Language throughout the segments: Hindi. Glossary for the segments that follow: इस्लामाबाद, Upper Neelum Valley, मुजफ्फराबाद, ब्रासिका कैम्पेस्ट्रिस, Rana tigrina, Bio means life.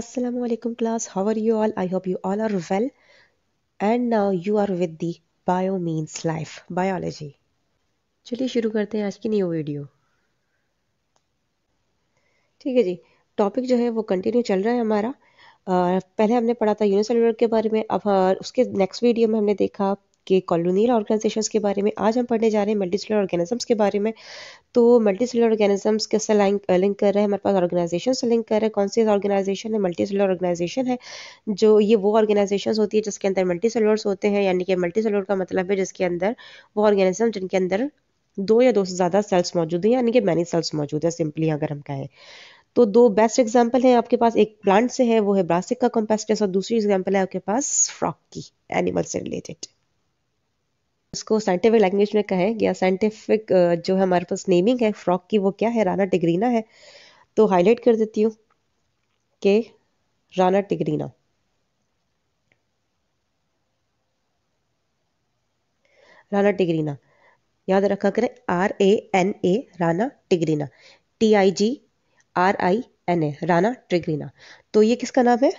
Assalamualaikum class, how are you all? I hope you all are well. And now you are with the Bio Means Life Biology. चलिए शुरू करते हैं आज की न्यू वीडियो. ठीक है जी, टॉपिक जो है वो कंटिन्यू चल रहा है हमारा. पहले हमने पढ़ा था यूनिसेल्युलर के बारे में. अब उसके नेक्स्ट वीडियो में हमने देखा कि कॉलोनियल ऑर्गेनाइजेशंस के बारे में. आज हम पढ़ने जा रहे हैं मल्टीसेलुलर ऑर्गेनिजम्स के बारे में. तो मल्टीसेलुलर ऑर्गेनिजम्स कैसे लिंक कर रहे हैं, हमारे पास ऑर्गेनाइजेशन से लिंक कर रहे हैं. कौन सी ऑर्गेनाइजेशन है? मल्टीसेलुलर ऑर्गेनाइजेशन है. जो ये वो ऑर्गेनाइजेशन होती है जिसके अंदर मल्टीसेलुलर्स होते हैं, यानी कि मल्टीसेलुलर का मतलब है जिसके अंदर वो ऑर्गेनिज्म जिनके अंदर दो या दो से ज्यादा सेल्स मौजूद हैं, यानी कि मैनी सेल्स मौजूद है सिंपली अगर हम कहें तो. दो बेस्ट एग्जाम्पल है आपके पास, एक प्लांट से है वो है ब्रासिका कैम्पेस्ट्रिस, और दूसरी एग्जाम्पल है आपके पास फ्रॉग की, एनिमल से रिलेटेड. इसको साइंटिफिक लैंग्वेज में कहें या साइंटिफिक जो है हमारे पास नेमिंग है फ्रॉग की, वो क्या है? राना टिग्रीना है. तो हाईलाइट कर देती हूँ कि राना टिग्रीना. राना टिग्रीना याद रखा करें, RANA Rana tigrina, TIGRINA Rana tigrina. तो ये किसका नाम है?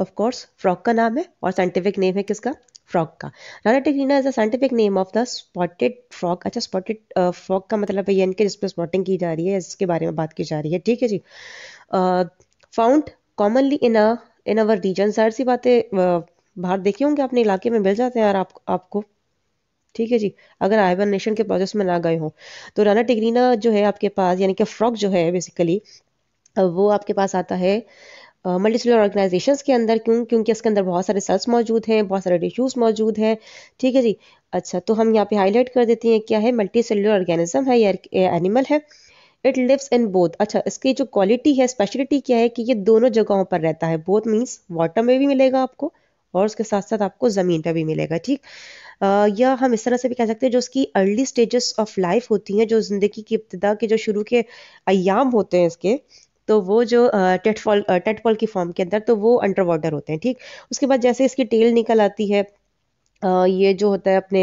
ऑफ कोर्स फ्रॉग का नाम है, और साइंटिफिक नेम है किसका? फ्रॉग का. Rana tigrina is the scientific name of the spotted frog. अच्छा, स्पॉटेड फ्रॉग का मतलब है यानी कि जिस पे स्पॉटिंग की जा रही है, इसके बारे में बात की जा रही है. ठीक है जी. Found commonly in our region. सारी सी बातें बाहर देखी होंगे आपने, इलाके में मिल जाते हैं यार आपको. ठीक है जी, अगर हाइबरनेशन के प्रोसेस में ना गए हो तो. राना टिग्रीना जो है आपके पास, यानी कि फ्रॉग जो है बेसिकली वो आपके पास आता है मल्टीसेलुलर ऑर्गेनाइजेशंस के अंदर. क्यों? क्योंकि इसके अंदर बहुत सारे सेल्स मौजूद हैं, बहुत सारे टिश्यूज मौजूद हैं. ठीक है जी. अच्छा, तो हम यहाँ पे हाईलाइट कर देते हैं क्या है. मल्टीसेलुलर ऑर्गेनिज्म है, ये एनिमल है. It lives in both. अच्छा, इसकी जो क्वालिटी है, स्पेशलिटी क्या है कि ये दोनों जगहों पर रहता है. बोथ मीन्स वाटर में भी मिलेगा आपको और उसके साथ साथ आपको ज़मीन पर भी मिलेगा. ठीक. या हम इस तरह से भी कह सकते हैं, जो उसकी अर्ली स्टेजेस ऑफ लाइफ होती हैं, जो जिंदगी की इब्तदा के जो शुरू के अयाम होते हैं इसके, तो वो जो टेटफॉल की फॉर्म के अंदर, तो वो अंडर वाटर होते हैं. ठीक. उसके बाद जैसे इसकी टेल निकल आती है, ये जो होता है अपने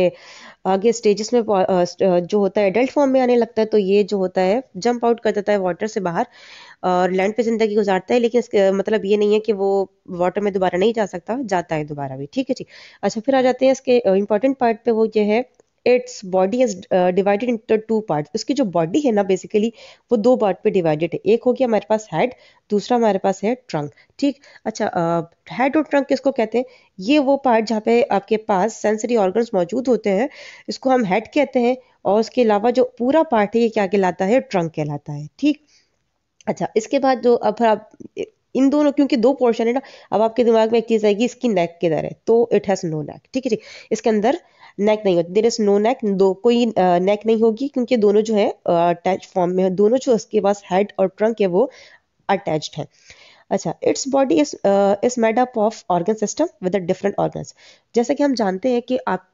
आगे स्टेजेस में जो होता है एडल्ट फॉर्म में आने लगता है, तो ये जो होता है जंप आउट कर देता है वाटर से बाहर और लैंड पे जिंदगी गुजारता है. लेकिन इसका मतलब ये नहीं है कि वो वाटर में दोबारा नहीं जा सकता, जाता है दोबारा भी. ठीक है जी. अच्छा, फिर आ जाते हैं इसके इंपॉर्टेंट पार्ट पे, वो ये है its body is divided into two parts. इसकी जो बॉडी है ना बेसिकली वो दो पार्ट पे डिवाइडेड है. एक हो गया हमारे पास हेड, दूसरा हमारे पास है ट्रंक. ठीक. अच्छा, हेड और ट्रंक किसको कहते हैं? ये वो पार्ट जहाँ पे आपके पास सेंसरी ऑर्गन्स मौजूद होते हैं, इसको हम हेड कहते हैं. और उसके अलावा जो पूरा पार्ट है ये क्या कहलाता है? ट्रंक कहलाता है. ठीक. अच्छा, इसके बाद जो अब आप इन दोनों, क्योंकि दो पोर्शन है ना, अब आपके दिमाग में एक चीज आएगी इसकी नेक किधर है, तो इट हैज नो नेक. ठीक है जी. इसके अंदर नेक नहीं होती, देयर इज नो नेक. दो कोई नेक नहीं होगी क्योंकि दोनों जो है अटैच फॉर्म में है. दोनों जो इसके पास हेड और ट्रंक है वो अटैच्ड है. अच्छा, its body is made up of organ system with different organs. जैसा कि हम जानते हैं कि आप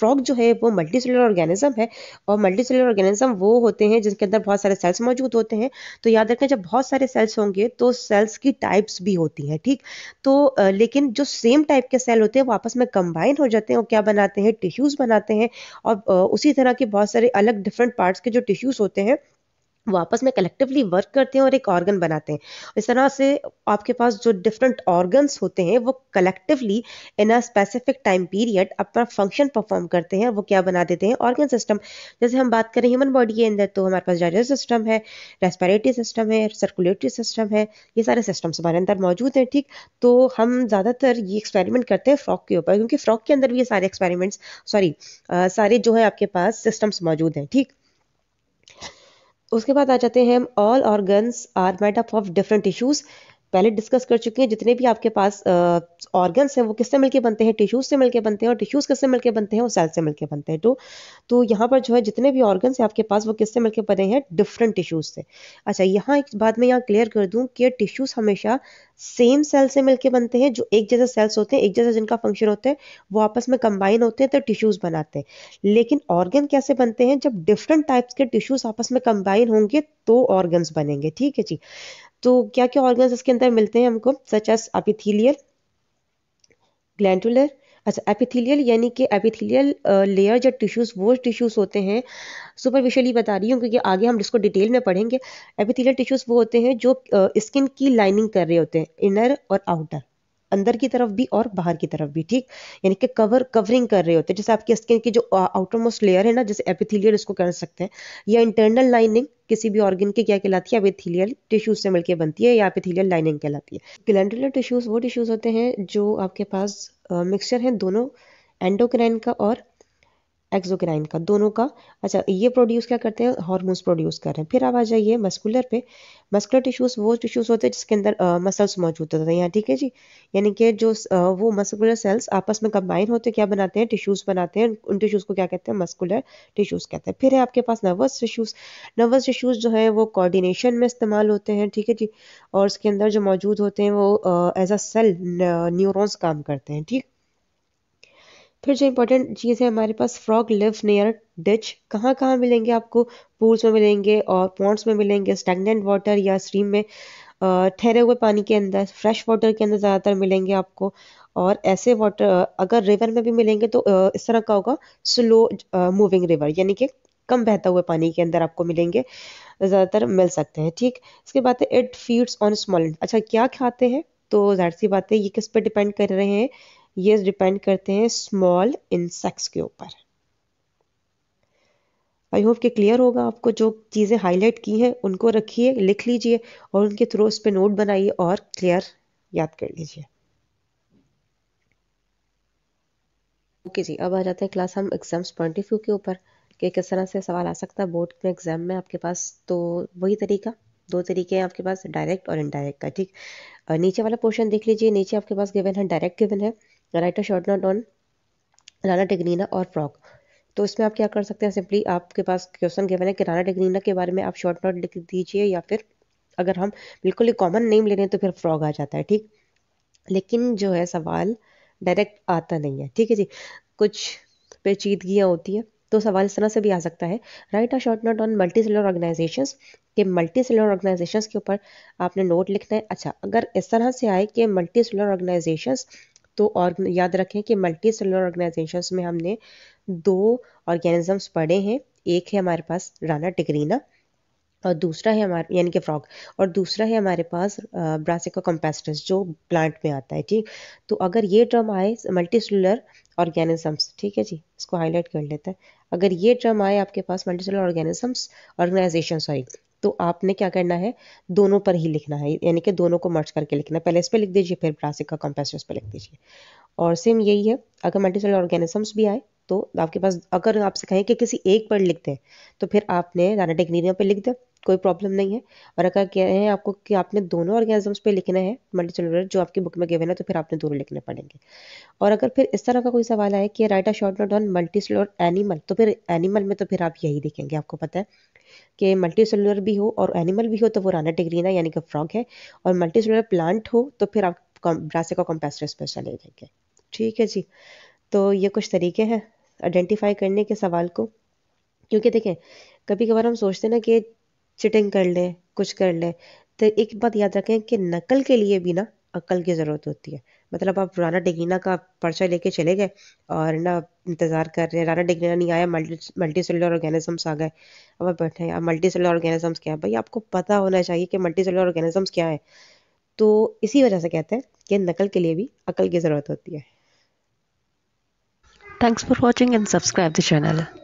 फ्रॉग जो है वो मल्टीसेलुलर ऑर्गेनिज्म है, और मल्टीसेलुलर ऑर्गेनिज्म वो होते हैं जिनके अंदर बहुत सारे सेल्स मौजूद होते हैं. तो याद रखना, जब बहुत सारे सेल्स होंगे तो सेल्स की टाइप्स भी होती हैं. ठीक. तो लेकिन जो सेम टाइप के सेल होते हैं वो आपस में कंबाइन हो जाते हैं और क्या बनाते हैं? टिश्यूज बनाते हैं. और उसी तरह के बहुत सारे अलग डिफरेंट पार्ट्स के जो टिश्यूज होते हैं वो आपस में कलेक्टिवली वर्क करते हैं और एक ऑर्गन बनाते हैं. इस तरह से आपके पास जो डिफरेंट ऑर्गन्स होते हैं वो collectively in a specific time period अपना फंक्शन परफॉर्म करते हैं. वो क्या बना देते हैं? Organ system. जैसे हम बात करें ह्यूमन बॉडी के अंदर, तो हमारे पास डाइजेस्टिव सिस्टम है, रेस्पिरेटरी सिस्टम है, सर्कुलेटरी सिस्टम है, ये सारे सिस्टम्स हमारे अंदर मौजूद हैं. ठीक. तो हम ज़्यादातर ये एक्सपेरिमेंट करते हैं फ्रॉग के ऊपर, क्योंकि फ्रॉग के अंदर भी ये सारे सारे जो है आपके पास सिस्टम्स मौजूद हैं. ठीक. उसके बाद आ जाते हैं हम, all organs are made up of different tissues. पहले डिस्कस कर चुके हैं, जितने भी आपके पास ऑर्गन्स हैं वो किससे मिलके बनते हैं? टिश्यूज से मिलके बनते हैं. और टिश्यूज किससे मिलके बनते हैं? वो सेल से मिलके बनते हैं. तो यहाँ पर जो है जितने भी ऑर्गन्स हैं आपके पास वो किससे मिलके बने हैं? डिफरेंट टिश्यूज से. अच्छा, यहाँ एक बात मैं यहाँ क्लियर कर दूँ कि टिश्यूज हमेशा सेम सेल से मिलके बनते हैं. जो एक जैसे सेल्स होते हैं, एक जैसा जिनका फंक्शन होता है, वो आपस में कंबाइन होते हैं तो टिश्यूज बनाते हैं. लेकिन ऑर्गन कैसे बनते हैं? जब डिफरेंट टाइप्स के टिश्यूज आपस में कंबाइन होंगे तो ऑर्गन्स बनेंगे. ठीक है जी. तो क्या क्या ऑर्गन्स इसके अंदर मिलते हैं हमको? सच एज एपिथेलियल, ग्लैंडुलर, अच्छा, एपिथेलियल यानी कि एपिथेलियल लेयर या टिश्यूज, वो टिश्यूज होते हैं, सुपरफिशियली बता रही हूँ क्योंकि आगे हम इसको डिटेल में पढ़ेंगे। एपिथेलियल टिश्यूज वो होते हैं जो स्किन की लाइनिंग कर रहे होते हैं, इनर और आउटर, अंदर की तरफ भी और बाहर की तरफ भी, ठीक, यानी कि कवरिंग कर रहे होते हैं। जैसे आपकी स्किन की जो आउटर मोस्ट लेयर है ना, जैसे एपिथेलियल इसको कह सकते हैं, या इंटरनल लाइनिंग किसी भी ऑर्गन की क्या कहलाती है, एपिथेलियल टिश्यूज से मिलकर बनती है या एपिथेलियल लाइनिंग कहलाती है। ग्लैंडुलर टिश्यूज वो टिश्यूज होते हैं जो आपके पास मिक्सचर है दोनों एंडोक्राइन का और एक्सोक्राइन का, दोनों का। अच्छा, ये प्रोड्यूस क्या करते हैं, हार्मोन्स प्रोड्यूस कर रहे हैं। फिर आप आ जाइए मस्कुलर पे। मस्कुलर टिश्यूज वो टिश्यूज होते हैं जिसके अंदर मसल्स मौजूद होते हैं यहाँ, ठीक है जी, यानी कि जो वो मस्कुलर सेल्स आपस में कंबाइन होते क्या बनाते हैं, टिश्यूज बनाते हैं। उन टिश्यूज को क्या कहते हैं, मस्कुलर टिश्यूज कहते हैं। फिर है आपके पास नर्वस टिश्यूज। नर्वस टिश्यूज जो है वो कोऑर्डिनेशन में इस्तेमाल होते हैं, ठीक है जी, और उसके अंदर जो मौजूद होते हैं वो एज अ सेल न्यूरॉन्स काम करते हैं, ठीक। फिर जो इंपॉर्टेंट चीज़ है हमारे पास, फ्रॉग लिव नियर डिच। कहाँ कहाँ मिलेंगे आपको, पूल्स में मिलेंगे और पॉन्ड्स में मिलेंगे, स्टैग्नेंट वाटर या स्ट्रीम में ठहरे हुए पानी के अंदर, फ्रेश वाटर के अंदर ज़्यादातर मिलेंगे आपको। और ऐसे वाटर अगर रिवर में भी मिलेंगे तो इस तरह का होगा, स्लो मूविंग रिवर, यानी कि कम बहता हुआ पानी के अंदर आपको मिलेंगे, ज़्यादातर मिल सकते हैं, ठीक। इसके बाद है इट फीड्स ऑन स्मॉल। अच्छा, क्या खाते हैं, तो जाहिर सी बात है ये किस पर डिपेंड कर रहे हैं, ये डिपेंड करते हैं स्मॉल इंसेक्ट्स के ऊपर। आई होप कि क्लियर होगा आपको, जो चीज़ें हाईलाइट की हैं उनको रखिए, लिख लीजिए और उनके थ्रू उस पर नोट बनाइए और क्लियर याद कर लीजिए। ओके जी, अब आ जाते हैं क्लास हम एग्जाम्स पॉइंट ऑफ व्यू के ऊपर कि किस तरह से सवाल आ सकता है बोर्ड में, एग्जाम में आपके पास। तो वही तरीका, दो तरीके हैं आपके पास, डायरेक्ट और इनडायरेक्ट का, ठीक। नीचे वाला पोर्शन देख लीजिए, नीचे आपके पास गिवन है, डायरेक्ट गिवन है, write a short note on rana tigrina और फ्रॉग। तो इसमें आप क्या कर सकते हैं, सिंपली आपके पास क्वेश्चन गिवन है कि राना टिग्रीना के बारे में आप शॉर्ट नोट लिख दीजिए, या फिर अगर हम बिल्कुल ही कॉमन नेम ले रहे हैं तो फिर फ्रॉग आ जाता है, ठीक। लेकिन जो है सवाल डायरेक्ट आता नहीं है, ठीक है जी, कुछ पेचीदगियाँ होती हैं। तो सवाल इस तरह से भी आ सकता है, write a short note on multicellular organisations, कि मल्टी सेलर ऑर्गेनाइजेशंस के ऊपर आपने नोट लिखना है। अच्छा, अगर इस तरह से आए कि मल्टी सेलर ऑर्गेनाइजेशंस, तो याद रखें कि मल्टी सेलर ऑर्गेनाइजेशंस में हमने दो ऑर्गेनिजम्स पढ़े हैं, एक है हमारे पास राना टिग्रीना और दूसरा है हमारे यानी कि फ्रॉग, और दूसरा है हमारे पास ब्रासिका कैम्पेस्ट्रिस जो प्लांट में आता है, ठीक। तो अगर ये टर्म आए मल्टी सेलुलर ऑर्गेनिजम्स, ठीक है जी, इसको हाईलाइट कर लेते हैं। अगर ये टर्म आए आपके पास मल्टी सेलुलर ऑर्गेनाइजेशन सॉरी, तो आपने क्या करना है, दोनों पर ही लिखना है, यानी कि दोनों को मर्ज करके लिखना है। पहले इस पर लिख दीजिए, फिर ब्रासिका कैम्पेस्ट्रिस पर लिख दीजिए। और सेम यही है, अगर मल्टी सेलुलर ऑर्गेनिजम्स भी आए तो आपके पास, अगर आपसे कहें कि किसी एक पर लिख दें तो फिर आपने राना टिग्रीना पर लिख दें, कोई प्रॉब्लम नहीं है। और अगर कहें आपको कि आपने दोनों ऑर्गेनिजम्स पे लिखना है मल्टी सेलुलर जो आपकी बुक में गिवन है, तो फिर आपने दोनों लिखने पड़ेंगे। और अगर फिर इस तरह का कोई सवाल आए कि write a short note on multicellular animal, तो फिर एनिमल में तो फिर आप यही देखेंगे, आपको पता है कि मल्टी सेलुलर भी हो और एनिमल भी हो तो वो राना टिग्रीना यानी कि फ्रॉग है, और मल्टी सेलुलर प्लांट हो तो फिर आप ब्रासिका कैम्पेस्ट्रिस पे चले जाएंगे, ठीक है जी। तो ये कुछ तरीके हैं आइडेंटिफाई करने के सवाल को, क्योंकि देखें कभी कभार हम सोचते हैं ना कि चिटिंग कर लें, कुछ कर लें, तो एक बात याद रखें कि नकल के लिए भी ना अक्ल की ज़रूरत होती है। मतलब आप राना टिग्रीना का पर्चा लेके चले गए और ना इंतज़ार कर रहे हैं, राना टिग्रीना नहीं आया, मल्टी सेलुलर ऑर्गेनिजम्स आ गए, अब आप बैठे हैं, अब मल्टी सेलुलर ऑर्गेनिजम्स क्या है। भाई आपको पता होना चाहिए कि मल्टी सेलुलर ऑर्गेनिजम्स क्या है, तो इसी वजह से कहते हैं कि नकल के लिए भी अक्ल की ज़रूरत होती है। Thanks for watching and subscribe the channel.